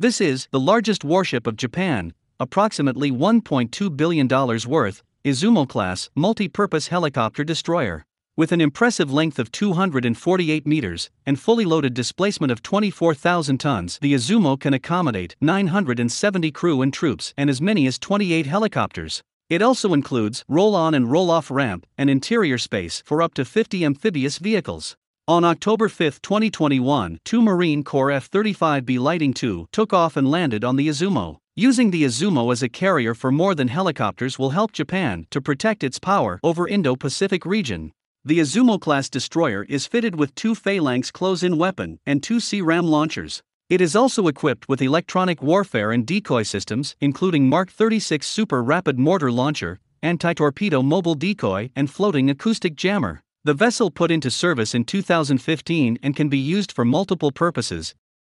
This is the largest warship of Japan, approximately $1.2 billion worth, Izumo-class multi-purpose helicopter destroyer. With an impressive length of 248 meters and fully loaded displacement of 24,000 tons, the Izumo can accommodate 970 crew and troops and as many as 28 helicopters. It also includes roll-on and roll-off ramp and interior space for up to 50 amphibious vehicles. On October 5, 2021, two Marine Corps F-35B Lightning II took off and landed on the Izumo. Using the Izumo as a carrier for more than helicopters will help Japan to protect its power over Indo-Pacific region. The Izumo-class destroyer is fitted with two Phalanx close-in weapon and two SeaRAM launchers. It is also equipped with electronic warfare and decoy systems, including Mark 36 Super Rapid Mortar Launcher, anti-torpedo mobile decoy and floating acoustic jammer. The vessel put into service in 2015 and can be used for multiple purposes,